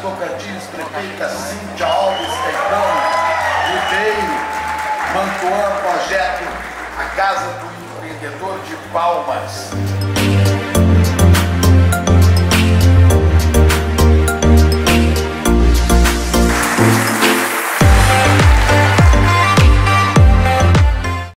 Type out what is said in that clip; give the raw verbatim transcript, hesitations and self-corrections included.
Tocantins, prefeita Cíntia Alves, Teitão, Viveiro, Mantuan, projeto A Casa do Empreendedor de Palmas.